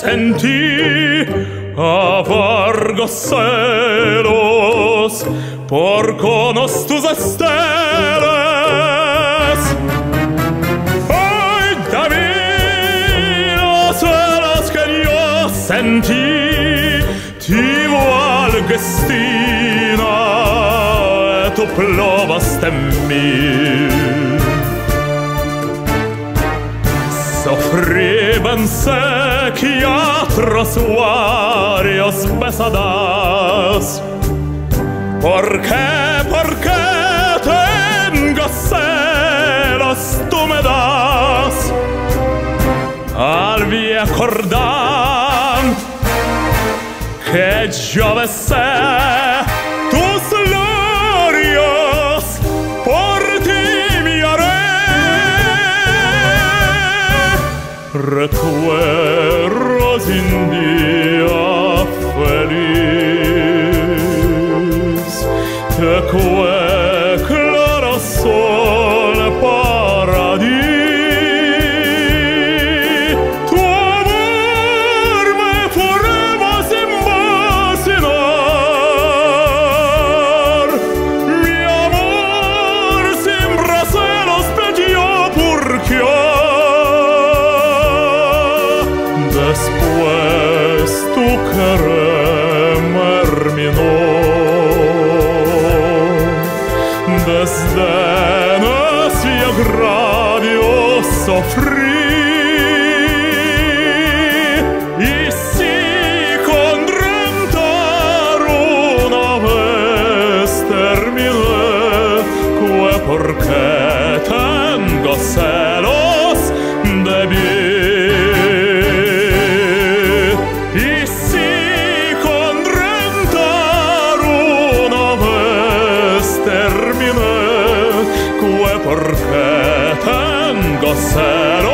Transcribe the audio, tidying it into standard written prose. sentì a Vargas por conos tus estelas. Hoy también suelas que yo sentí, tivo al gestina, tu plovas temil. Sofríbanse que otros usuarios pesadas, porque tengo celos tú me das al viejo Jordán que yo besé tus labios por ti me haré recuerdo sin día feliz te cué claro sol para ti tu amor me formas emocionar mi amor sin recelos pedió porque después tu querer me terminó desde nos viejo radio sofrí y si con rentar una vez terminé que porque tengo celos de mí. Terminé que porque tengo celos.